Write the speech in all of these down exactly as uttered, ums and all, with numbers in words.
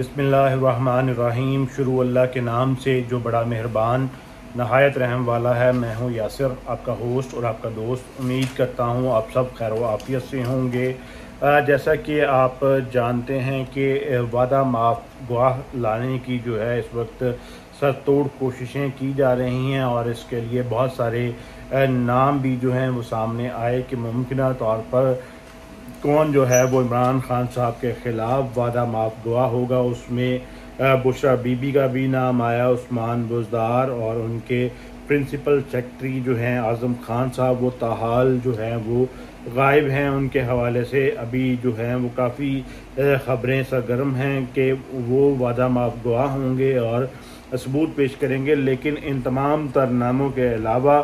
बिस्मिल्लाहिर्रहमानिर्रहीम। शुरू अल्लाह के नाम से जो बड़ा मेहरबान नहायत रहम वाला है। मैं हूँ यासिर, आपका होस्ट और आपका दोस्त। उम्मीद करता हूँ आप सब खैर व आफियत से होंगे। जैसा कि आप जानते हैं कि वादा माफ गवाह लाने की जो है इस वक्त सरतोड़ कोशिशें की जा रही हैं और इसके लिए बहुत सारे नाम भी जो हैं वो सामने आए कि मुमकिन तौर पर कौन जो है वो इमरान खान साहब के ख़िलाफ़ वादा माफ गवाह होगा। उसमें बुशरा बीबी का भी नाम आया, उस्मान बुजदार और उनके प्रिंसिपल सेक्रेटरी जो हैं आज़म खान साहब वो ताहाल जो हैं वो गायब हैं। उनके हवाले से अभी जो हैं वो काफ़ी ख़बरें सरगर्म हैं कि वो वादा माफ गवाह होंगे और सबूत पेश करेंगे। लेकिन इन तमाम तर नामों के अलावा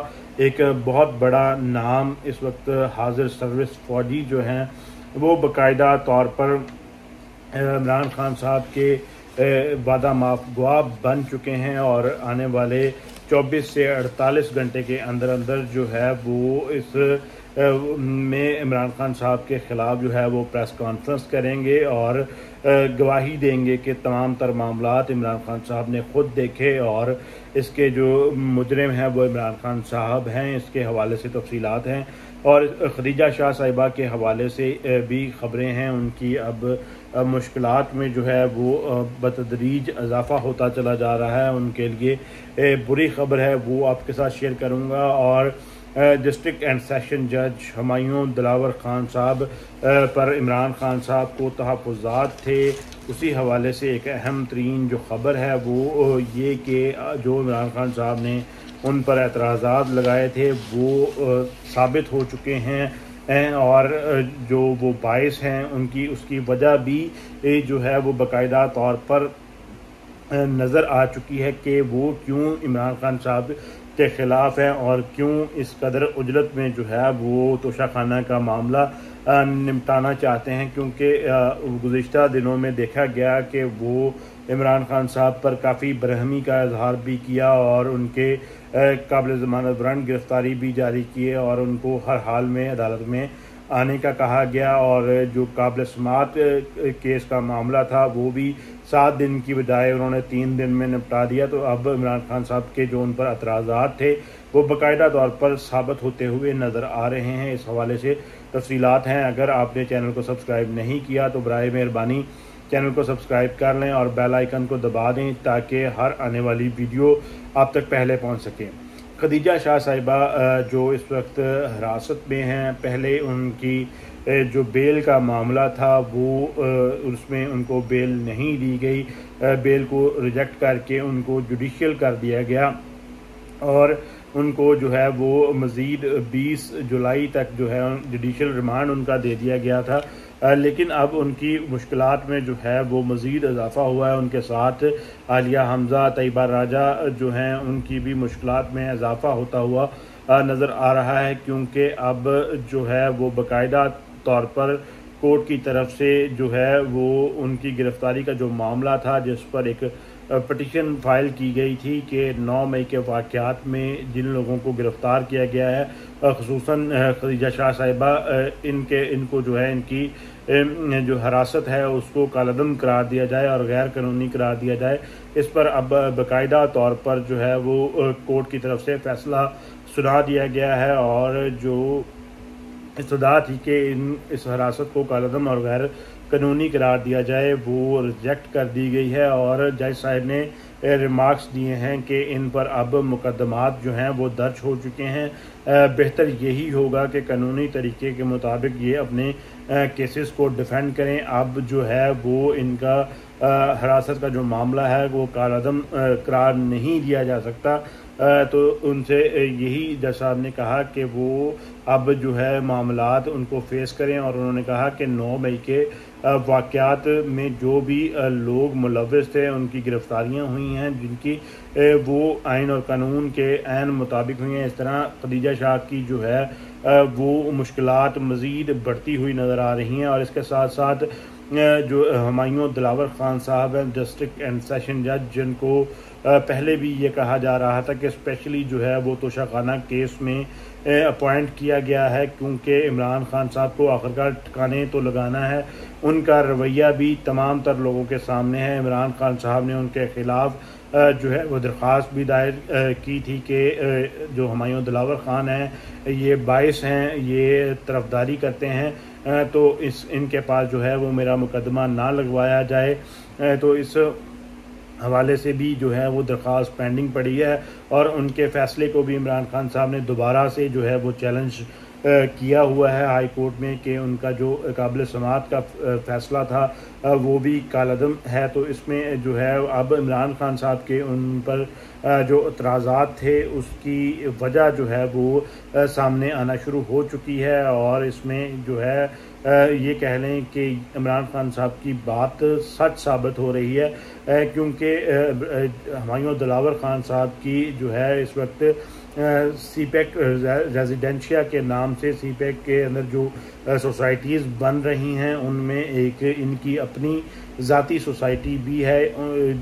एक बहुत बड़ा नाम इस वक्त हाजिर सर्विस फ़ौजी जो हैं वो बाकायदा तौर पर इमरान खान साहब के वादा माफ गवाह बन चुके हैं और आने वाले चौबीस से अड़तालीस घंटे के अंदर अंदर जो है वो इस में इमरान खान साहब के ख़िलाफ़ जो है वो प्रेस कॉन्फ्रेंस करेंगे और गवाही देंगे कि तमाम तर मामलात इमरान खान साहब ने ख़ुद देखे और इसके जो मुजरिम हैं वो इमरान खान साहब हैं। इसके हवाले से तफसीलात हैं और खदीजा शाह साहिबा के हवाले से भी ख़बरें हैं। उनकी अब मुश्किलात में जो है वो बतदरीज इजाफ़ा होता चला जा रहा है। उनके लिए बुरी खबर है, वो आपके साथ शेयर करूँगा। और डिस्ट्रिक्ट एंड सेशन जज हुमायूं दिलावर खान साहब पर इमरान खान साहब को तहफ़ुज़ात थे, उसी हवाले से एक अहम तरीन जो ख़बर है वो ये कि जो इमरान खान साहब ने उन पर एतराज़ात लगाए थे वो साबित हो चुके हैं और जो वो बाइस हैं उनकी उसकी वजह भी जो है वो बाकायदा तौर पर नज़र आ चुकी है कि वो क्यों इमरान खान साहब के ख़िलाफ़ है और क्यों इस कदर उजलत में जो है वो तोशाखाना का मामला निपटाना चाहते हैं। क्योंकि गुज़िश्ता दिनों में देखा गया कि वो इमरान खान साहब पर काफ़ी बरहमी का इजहार भी किया और उनके काबिल ज़मानत वारंट गिरफ़्तारी भी जारी किए और उनको हर हाल में अदालत में आने का कहा गया। और जो काबिल समाअत केस का मामला था वो भी सात दिन की बजाय उन्होंने तीन दिन में निपटा दिया। तो अब इमरान खान साहब के जो उन पर एतराज़ात थे वो बाकायदा तौर पर साबित होते हुए नज़र आ रहे हैं। इस हवाले से तफसीलात हैं। अगर आपने चैनल को सब्सक्राइब नहीं किया तो बराए मेहरबानी चैनल को सब्सक्राइब कर लें और बेल आइकन को दबा दें ताकि हर आने वाली वीडियो आप तक पहले पहुँच सकें। खदीजा शाह साहिबा जो इस वक्त हिरासत में हैं, पहले उनकी जो बेल का मामला था वो उसमें उनको बेल नहीं दी गई, बेल को रिजेक्ट करके उनको जुडिशियल कर दिया गया और उनको जो है वो मज़ीद बीस जुलाई तक जो है जुडिशल रिमांड उनका दे दिया गया था। लेकिन अब उनकी मुश्किलात में जो है वो मज़ीद इजाफ़ा हुआ है। उनके साथ आलिया हमज़ा तैयबा राजा जो हैं उनकी भी मुश्किलात में इजाफ़ा होता हुआ नज़र आ रहा है क्योंकि अब जो है वो बाकायदा तौर पर कोर्ट की तरफ से जो है वो उनकी गिरफ़्तारी का जो मामला था जिस पर एक पटिशन फाइल की गई थी कि नौ मई के वाक़यात में जिन लोगों को गिरफ़्तार किया गया है ख़ुसूसन खदीजा शाह साहिबा इनके इनको जो है इनकी जो हिरासत है उसको कालदम करार दिया जाए और गैर कानूनी करार दिया जाए। इस पर अब बाकायदा तौर पर जो है वो कोर्ट की तरफ से फ़ैसला सुना दिया गया है और जो इस्तदा थी कि इन इस हिरासत को कालदम और गैर कानूनी करार दिया जाए वो रिजेक्ट कर दी गई है। और जज साहब ने रिमार्क्स दिए हैं कि इन पर अब मुकदमात जो हैं वो दर्ज हो चुके हैं, बेहतर यही होगा कि कानूनी तरीके के मुताबिक ये अपने केसेस को डिफेंड करें। अब जो है वो इनका हिरासत का जो मामला है वो कारादम करार नहीं दिया जा सकता। तो उनसे यही जज साहब ने कहा कि वो अब जो है मामलात उनको फेस करें और उन्होंने कहा कि नौ मई के वाक़यात में जो भी लोग मुलव्वस थे उनकी गिरफ़्तारियाँ हुई हैं जिनकी वो आइन और कानून के ऐन मुताबिक हुई हैं। इस तरह खदीजा शाह की जो है वो मुश्किलात मज़ीद बढ़ती हुई नज़र आ रही हैं। और इसके साथ साथ जो हुमायूं दिलावर खान साहब हैं डिस्ट्रिक्ट एंड सेशन जज, जिनको पहले भी ये कहा जा रहा था कि स्पेशली जो है वो तोशाखाना केस में अपॉइंट किया गया है, क्योंकि इमरान खान साहब को आखिरकार ठिकाने तो लगाना है। उनका रवैया भी तमाम तर लोगों के सामने है। इमरान खान साहब ने उनके ख़िलाफ़ जो है वो दरख्वास्त भी दायर की थी कि जो हुमायूं दिलावर खान हैं ये बाइस हैं, ये तरफदारी करते हैं, तो इस इनके पास जो है वो मेरा मुकदमा ना लगवाया जाए। तो इस हवाले से भी जो है वो दरख्वास्त पेंडिंग पड़ी है और उनके फ़ैसले को भी इमरान खान साहब ने दोबारा से जो है वो चैलेंज किया हुआ है हाई कोर्ट में कि उनका जो काबिल समाअत का फैसला था वो भी कालअदम है। तो इसमें जो है अब इमरान खान साहब के उन पर जो इतराज़ात थे उसकी वजह जो है वो सामने आना शुरू हो चुकी है और इसमें जो है ये कह लें कि इमरान खान साहब की बात सच साबित हो रही है, क्योंकि हुमायूं दिलावर खान साहब की जो है इस वक्त सीपैक रेजिडेंशिया के नाम से सीपैक के अंदर जो सोसाइटीज़ बन रही हैं उनमें एक इनकी अपनी ज़ाती सोसाइटी भी है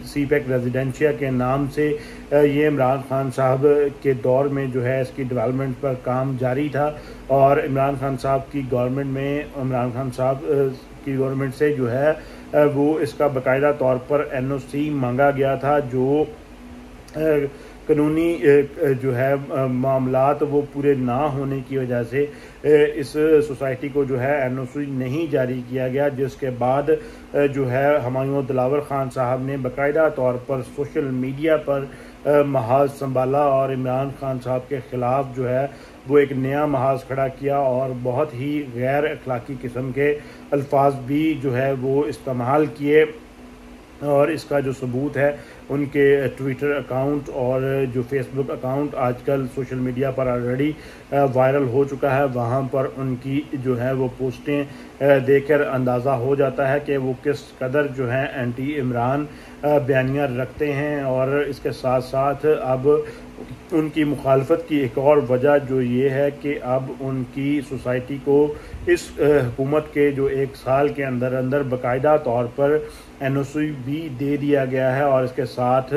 सीपैक रेजिडेंशिया के नाम से। ये इमरान खान साहब के दौर में जो है इसकी डेवलपमेंट पर काम जारी था और इमरान खान साहब की गवर्नमेंट में इमरान खान साहब की गवर्नमेंट से जो है वो इसका बाकायदा तौर पर एन ओ सी मांगा गया था, जो कानूनी जो है मामलात वो पूरे ना होने की वजह से इस सोसाइटी को जो है एन ओ सी नहीं जारी किया गया, जिसके बाद जो है हुमायूं दिलावर खान साहब ने बाकायदा तौर पर सोशल मीडिया पर महाज संभाला और इमरान खान साहब के ख़िलाफ़ जो है वो एक नया महाज खड़ा किया और बहुत ही गैर अखलाकी किस्म के अल्फाज भी जो है वो इस्तेमाल किए। और इसका जो सबूत है उनके ट्विटर अकाउंट और जो फेसबुक अकाउंट आजकल सोशल मीडिया पर ऑलरेडी वायरल हो चुका है, वहाँ पर उनकी जो है वो पोस्टें देखकर अंदाज़ा हो जाता है कि वो किस कदर जो है एंटी इमरान बयानियाँ रखते हैं। और इसके साथ साथ अब उनकी मुखालफत की एक और वजह जो ये है कि अब उनकी सोसाइटी को इस हुकूमत के जो एक साल के अंदर अंदर बाकायदा तौर पर एन ओ सी भी दे दिया गया है और इसके साथ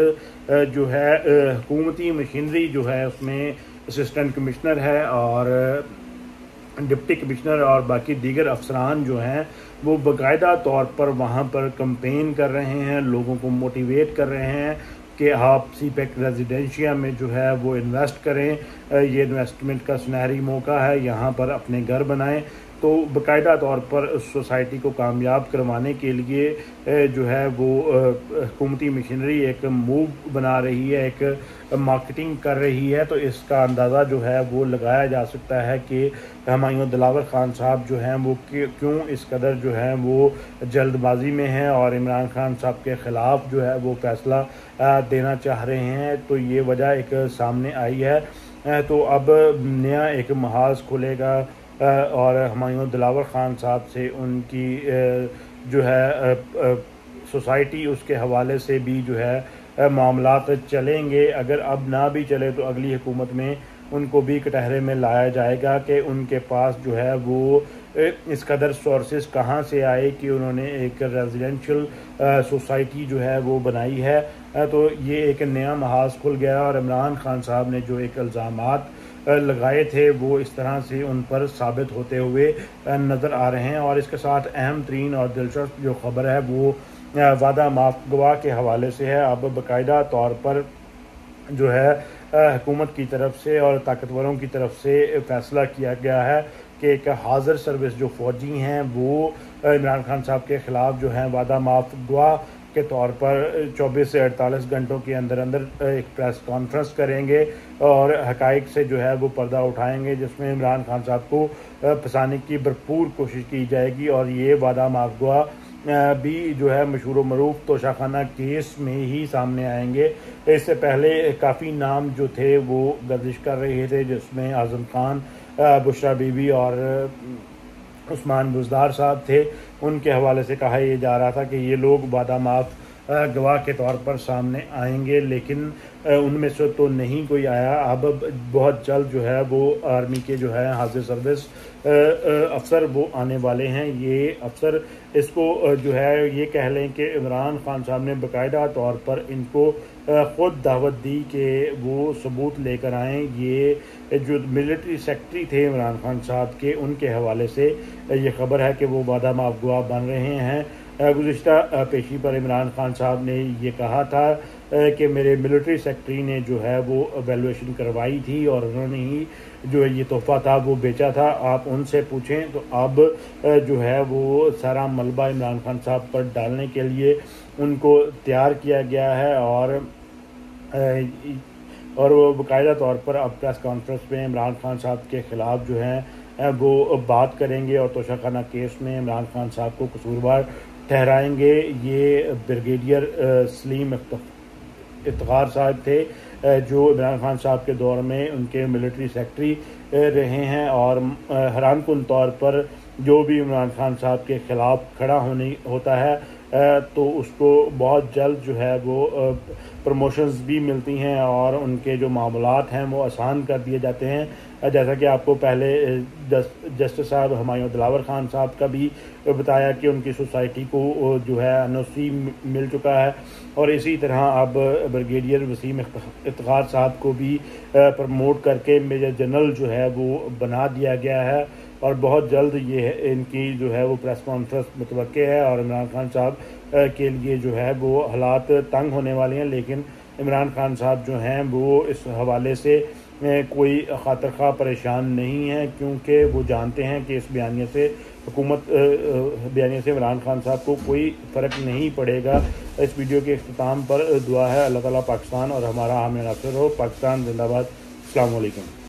जो है हुकूमती मशीनरी जो है उसमें असिस्टेंट कमिश्नर है और डिप्टी कमिश्नर और बाकी दीगर अफसरान जो हैं वो बाकायदा तौर पर वहाँ पर कम्पेन कर रहे हैं, लोगों को मोटिवेट कर रहे हैं कि आप सीपैक रेजिडेंशिया में जो है वो इन्वेस्ट करें, ये इन्वेस्टमेंट का सुनहरी मौका है, यहाँ पर अपने घर बनाएं। तो बाकायदा तौर पर उस सोसाइटी को कामयाब करवाने के लिए जो है वो हुकूमती मशीनरी एक मूव बना रही है, एक मार्केटिंग कर रही है। तो इसका अंदाज़ा जो है वो लगाया जा सकता है कि हुमायूं दिलावर खान साहब जो हैं वो क्यों इस कदर जो हैं वो जल्दबाजी में हैं और इमरान खान साहब के ख़िलाफ़ जो है वो फैसला देना चाह रहे हैं। तो ये वजह एक सामने आई है। तो अब नया एक महाज खुलेगा और हुमायूं दिलावर खान साहब से उनकी जो है सोसाइटी उसके हवाले से भी जो है मामलात चलेंगे। अगर अब ना भी चले तो अगली हुकूमत में उनको भी कटहरे में लाया जाएगा कि उनके पास जो है वो इस कदर सोर्सेज कहाँ से आए कि उन्होंने एक रेजिडेंशियल सोसाइटी जो है वो बनाई है। तो ये एक नया महाज खुल गया और इमरान खान साहब ने जो एक इल्ज़ामात लगाए थे वो इस तरह से उन पर साबित होते हुए नज़र आ रहे हैं। और इसके साथ अहम तरीन और दिलचस्प जो ख़बर है वो वादा माफ गवाह के हवाले से है। अब बाकायदा तौर पर जो है हुकूमत की तरफ से और ताकतवरों की तरफ से फैसला किया गया है कि एक हाज़िर सर्विस जो फ़ौजी हैं वो इमरान खान साहब के ख़िलाफ़ जो हैं वादा माफ गवाह के तौर पर चौबीस से अड़तालीस घंटों के अंदर अंदर एक प्रेस कॉन्फ्रेंस करेंगे और हक़ाइक़ से जो है वो पर्दा उठाएंगे, जिसमें इमरान खान साहब को फंसाने की भरपूर कोशिश की जाएगी। और ये वादा माफ गवा भी जो है मशहूर मरूफ तोशाखाना केस में ही सामने आएंगे। इससे पहले काफ़ी नाम जो थे वो गर्दिश कर रहे थे, जिसमें आज़म खान, बुशरा बीबी और उस्मान बुजदार साहब थे। उनके हवाले से कहा यह जा रहा था कि ये लोग वादा माफ गवाह के तौर पर सामने आएंगे, लेकिन उनमें से तो नहीं कोई आया। अब बहुत जल्द जो है वो आर्मी के जो है हाजिर सर्विस अफसर वो आने वाले हैं। ये अफसर इसको जो है ये कह लें कि इमरान खान साहब ने बाकायदा तौर पर इनको ख़ुद दावत दी कि वो सबूत लेकर आएँ। ये जो मिलिट्री सेक्रेटरी थे इमरान खान साहब के, उनके हवाले से ये खबर है कि वो वादा माफगुआ बन रहे हैं। गुज़िश्ता पेशी पर इमरान खान साहब ने ये कहा था कि मेरे मिलिट्री सेक्रेटरी ने जो है वो एवेलुएशन करवाई थी और उन्होंने ही जो ये तोहफ़ा था वो बेचा था, आप उनसे पूछें। तो अब जो है वो सारा मलबा इमरान खान साहब पर डालने के लिए उनको तैयार किया गया है और और वो बाकायदा तौर पर अब प्रेस कॉन्फ्रेंस में इमरान खान साहब के ख़िलाफ़ जो हैं वो बात करेंगे और तोशाखाना केस में इमरान खान साहब को कसूरवार ठहराएंगे। ये ब्रिगेडियर सलीम इफ्तिखार साहब थे जो इमरान खान साहब के दौर में उनके मिलिट्री सेक्रेटरी रहे हैं और हैरानकुन तौर पर जो भी इमरान खान साहब के ख़िलाफ़ खड़ा होने होता है तो उसको बहुत जल्द जो है वो प्रमोशंस भी मिलती हैं और उनके जो मामलात हैं वो आसान कर दिए जाते हैं। जैसा कि आपको पहले जस्टिस साहब हुमायूं दिलावर खान साहब का भी बताया कि उनकी सोसाइटी को जो है एनओसी मिल चुका है और इसी तरह अब ब्रिगेडियर वसीम इफ्तिखार साहब को भी प्रमोट करके मेजर जनरल जो है वो बना दिया गया है और बहुत जल्द ये इनकी जो है वो प्रेस कॉन्फ्रेंस मुतवक्के है। और इमरान खान साहब के लिए जो है वो हालात तंग होने वाले हैं, लेकिन इमरान खान साहब जो हैं वो इस हवाले से कोई खातर खा परेशान नहीं है क्योंकि वो जानते हैं कि इस बयानिया से हुकूमत बयानिया से इमरान खान साहब को कोई फ़र्क नहीं पड़ेगा। इस वीडियो के अख्ताम पर दुआ है अल्लाह ताला पाकिस्तान और हमारा आमिर नासिर हो। पाकिस्तान जिंदाबाद। अस्सलाम वालेकुम।